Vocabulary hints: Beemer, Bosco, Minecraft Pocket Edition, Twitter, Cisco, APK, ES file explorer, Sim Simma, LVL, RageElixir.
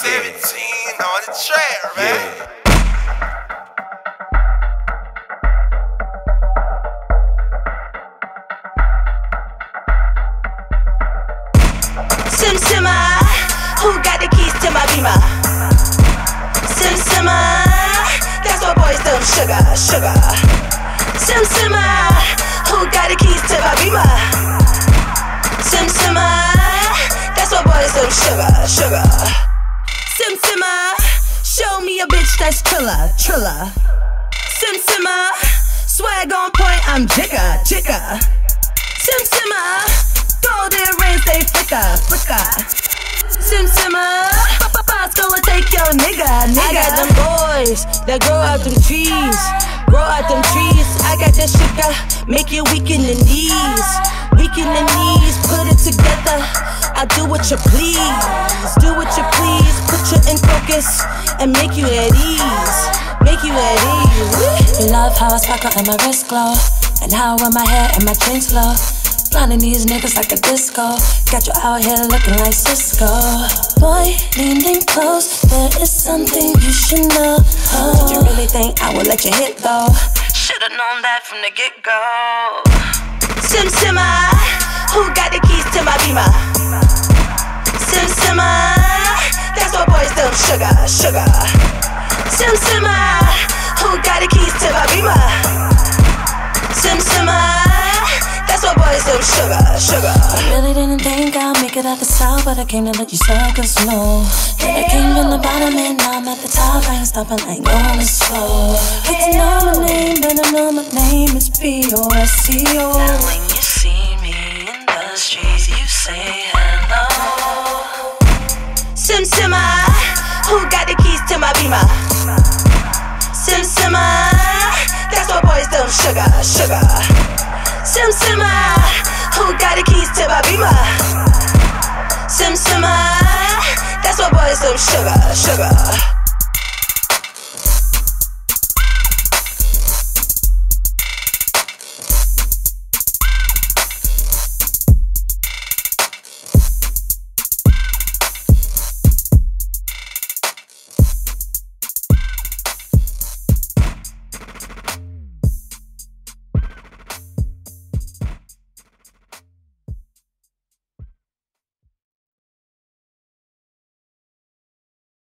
17 on the trail, man. Yeah. Sim Simma, who got the keys to my Beemer? Sim Simma, that's my boy's dumb sugar, sugar. Sim Simma, who got the keys to my Beemer? Sim Simma, that's my boy's dumb sugar, sugar. Sim Simma, show me a bitch that's triller, triller. Sim Simma, swag on point, I'm jigger, jigger. Sim Simma, golden rings they flicker, flicker. Sim Simma, Bosco will take your nigga, nigga. I got them boys that grow out them trees, grow out them trees. I got that sugar, make you weak in the knees, weak in the knees. Put it together, I do what you please, do what you please. Put you in focus and make you at ease, make you at ease. You love how I sparkle and my wrist glow, and how I wear my hair and my drinks flow. Blinding these niggas like a disco. Got you out here looking like Cisco. Boy, leaning close, there is something you should know. Oh. Did you really think I would let you hit though? Should've known that from the get-go. Sim Simma, who got the keys to my Beemer? Sim Simma, that's my boy's dumb sugar, sugar. Sim Simma, who got the keys to my Beemer? Sim Simma, some sugar, sugar. I really didn't think I'd make it out the south, but I came to let you serve, cause you know that I came from the bottom and now I'm at the top. I ain't stopping, I ain't going slow. Get to know my name, better know my name. It's B-O-S-C-O. Now when you see me in the streets, you say hello. Sim Simma, who got the keys to my Beemer? Sim Simma, that's my boy's dumb sugar, sugar. Sim Simma, who got the keys to my Beemer? Sim Simma, that's my boy's dumb sugar, sugar.